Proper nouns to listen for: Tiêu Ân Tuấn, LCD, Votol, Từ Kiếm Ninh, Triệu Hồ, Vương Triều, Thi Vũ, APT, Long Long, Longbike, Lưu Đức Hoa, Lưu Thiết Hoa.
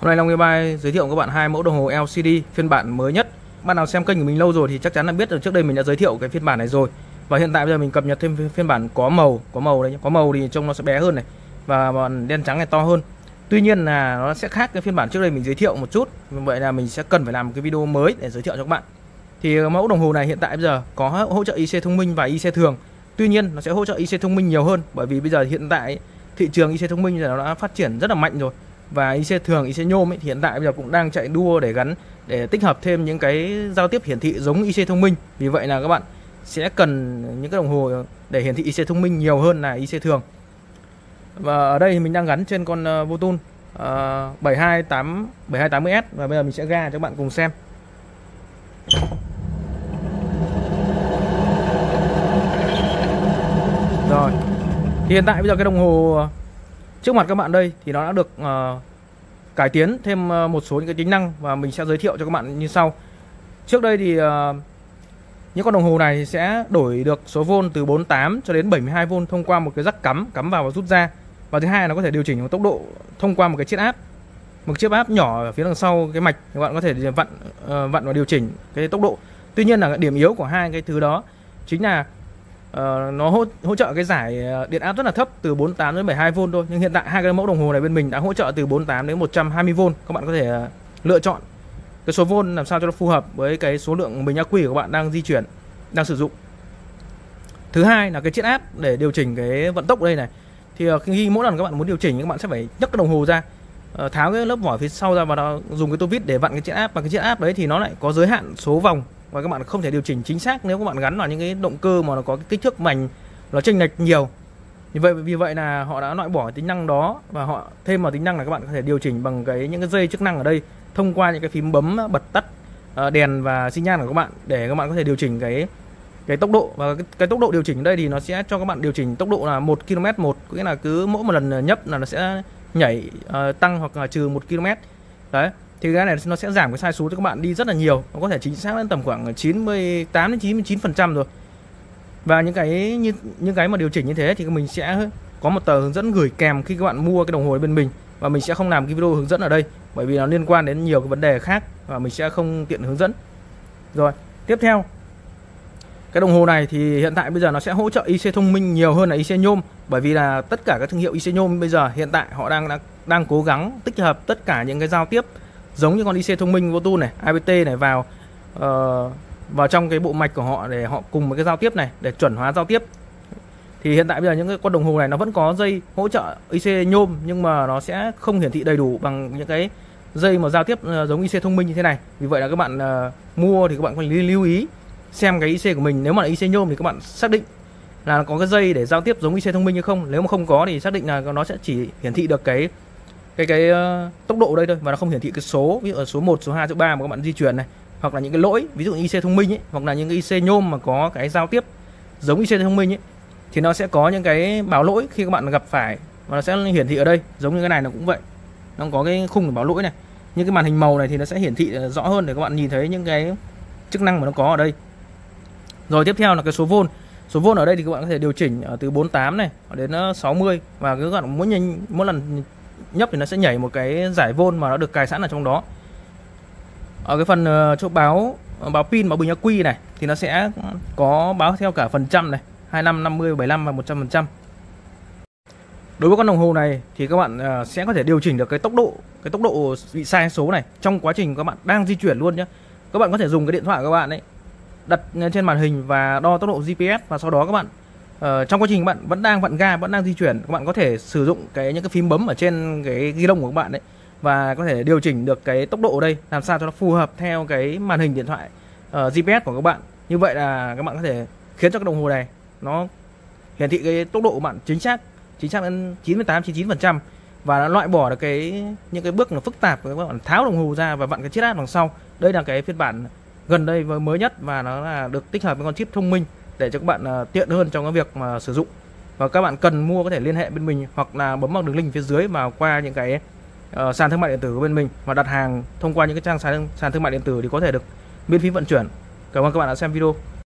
Hôm nay Longbike giới thiệu với các bạn hai mẫu đồng hồ LCD phiên bản mới nhất. Bạn nào xem kênh của mình lâu rồi thì chắc chắn là biết được trước đây mình đã giới thiệu cái phiên bản này rồi. Và hiện tại bây giờ mình cập nhật thêm phiên bản có màu đấy nhé. Có màu thì trông nó sẽ bé hơn này và đen trắng này to hơn. Tuy nhiên là nó sẽ khác cái phiên bản trước đây mình giới thiệu một chút. Vậy là mình sẽ cần phải làm một cái video mới để giới thiệu cho các bạn. Thì mẫu đồng hồ này hiện tại bây giờ có hỗ trợ IC thông minh và IC thường. Tuy nhiên nó sẽ hỗ trợ IC thông minh nhiều hơn, bởi vì bây giờ hiện tại thị trường IC thông minh là nó đã phát triển rất là mạnh rồi. Và IC thường, IC nhôm ấy, thì hiện tại bây giờ cũng đang chạy đua để tích hợp thêm những cái giao tiếp hiển thị giống IC thông minh. Vì vậy là các bạn sẽ cần những cái đồng hồ để hiển thị IC thông minh nhiều hơn là IC thường. Và ở đây thì mình đang gắn trên con Votol 728S và bây giờ mình sẽ ra cho các bạn cùng xem. Rồi. Thì hiện tại bây giờ cái đồng hồ trước mặt các bạn đây thì nó đã được cải tiến thêm một số những cái tính năng và mình sẽ giới thiệu cho các bạn như sau. Trước đây thì những con đồng hồ này sẽ đổi được số vôn từ 48 cho đến 72 vôn thông qua một cái rắc cắm vào và rút ra. Và thứ hai là nó có thể điều chỉnh tốc độ thông qua một cái chiếc áp. Một chiếc áp nhỏ ở phía đằng sau cái mạch các bạn có thể vặn và điều chỉnh cái tốc độ. Tuy nhiên là cái điểm yếu của hai cái thứ đó chính là nó hỗ trợ cái giải điện áp rất là thấp từ 48 đến 72V thôi. Nhưng hiện tại hai cái mẫu đồng hồ này bên mình đã hỗ trợ từ 48 đến 120V. Các bạn có thể lựa chọn cái số vôn làm sao cho nó phù hợp với cái số lượng bình ắc quy của các bạn đang di chuyển, đang sử dụng. Thứ hai là cái chiết áp để điều chỉnh cái vận tốc đây này. Thì khi mỗi lần các bạn muốn điều chỉnh, các bạn sẽ phải nhấc cái đồng hồ ra, tháo cái lớp vỏ phía sau ra và nó dùng cái tô vít để vặn cái chiết áp. Và cái chiết áp đấy thì nó lại có giới hạn số vòng và các bạn không thể điều chỉnh chính xác nếu các bạn gắn vào những cái động cơ mà nó có cái kích thước mảnh nó chênh lệch nhiều. Vì vậy là họ đã loại bỏ tính năng đó và họ thêm vào tính năng là các bạn có thể điều chỉnh bằng những cái dây chức năng ở đây thông qua những cái phím bấm bật tắt đèn và xi nhan của các bạn để các bạn có thể điều chỉnh cái tốc độ. Và cái tốc độ điều chỉnh ở đây thì nó sẽ cho các bạn điều chỉnh tốc độ là 1 km/h, có nghĩa là cứ mỗi một lần nhấp là nó sẽ nhảy tăng hoặc là trừ 1 km. Đấy. Thì cái này nó sẽ giảm cái sai số cho các bạn đi rất là nhiều. Nó có thể chính xác đến tầm khoảng 98 đến 99% rồi. Và những cái mà điều chỉnh như thế thì mình sẽ có một tờ hướng dẫn gửi kèm khi các bạn mua cái đồng hồ bên mình. Và mình sẽ không làm cái video hướng dẫn ở đây, bởi vì nó liên quan đến nhiều cái vấn đề khác và mình sẽ không tiện hướng dẫn. Rồi, tiếp theo. Cái đồng hồ này thì hiện tại bây giờ nó sẽ hỗ trợ IC thông minh nhiều hơn là IC nhôm. Bởi vì là tất cả các thương hiệu IC nhôm bây giờ hiện tại họ đang cố gắng tích hợp tất cả những cái giao tiếp giống như con IC thông minh Votol này, APT này vào vào trong cái bộ mạch của họ để họ cùng với cái giao tiếp này để chuẩn hóa giao tiếp. Thì hiện tại bây giờ những cái con đồng hồ này nó vẫn có dây hỗ trợ IC nhôm nhưng mà nó sẽ không hiển thị đầy đủ bằng những cái dây mà giao tiếp giống IC thông minh như thế này. Vì vậy là các bạn mua thì các bạn cần lưu ý xem cái IC của mình, nếu mà là IC nhôm thì các bạn xác định là nó có cái dây để giao tiếp giống IC thông minh hay không. Nếu mà không có thì xác định là nó sẽ chỉ hiển thị được cái tốc độ đây thôi và nó không hiển thị cái số, ví dụ ở số 1, số 2, số 3 mà các bạn di chuyển này, hoặc là những cái lỗi ví dụ như IC thông minh ấy, hoặc là những cái IC nhôm mà có cái giao tiếp giống IC thông minh ấy, thì nó sẽ có những cái báo lỗi khi các bạn gặp phải và nó sẽ hiển thị ở đây. Giống như cái này nó cũng vậy, nó có cái khung để báo lỗi này. Những cái màn hình màu này thì nó sẽ hiển thị rõ hơn để các bạn nhìn thấy những cái chức năng mà nó có ở đây. Rồi tiếp theo là cái số vôn. Số vôn ở đây thì các bạn có thể điều chỉnh từ 48 này đến 60 và các bạn mỗi lần nhấp thì nó sẽ nhảy một cái giải vôn mà nó được cài sẵn ở trong đó. Ở cái phần chỗ báo pin, báo bình ắc quy này thì nó sẽ có báo theo cả phần trăm này, 25, 50, 75 và 100%. Đối với con đồng hồ này thì các bạn sẽ có thể điều chỉnh được cái tốc độ bị sai số này trong quá trình các bạn đang di chuyển luôn nhé. Các bạn có thể dùng cái điện thoại của các bạn ấy đặt trên màn hình và đo tốc độ GPS và sau đó các bạn trong quá trình các bạn vẫn đang vặn ga, vẫn đang di chuyển, các bạn có thể sử dụng những cái phím bấm ở trên cái ghi lông của các bạn đấy và có thể điều chỉnh được cái tốc độ ở đây làm sao cho nó phù hợp theo cái màn hình điện thoại GPS của các bạn. Như vậy là các bạn có thể khiến cho cái đồng hồ này nó hiển thị cái tốc độ của bạn chính xác đến 98-99% và nó loại bỏ được những cái bước nó phức tạp. Các bạn tháo đồng hồ ra và vặn cái chiếc áp đằng sau. Đây là cái phiên bản gần đây và mới nhất và nó là được tích hợp với con chip thông minh để cho các bạn tiện hơn trong cái việc mà sử dụng. Và các bạn cần mua có thể liên hệ bên mình hoặc là bấm vào đường link phía dưới mà qua những cái sàn thương mại điện tử của bên mình, và đặt hàng thông qua những cái trang sàn thương mại điện tử thì có thể được miễn phí vận chuyển. Cảm ơn các bạn đã xem video.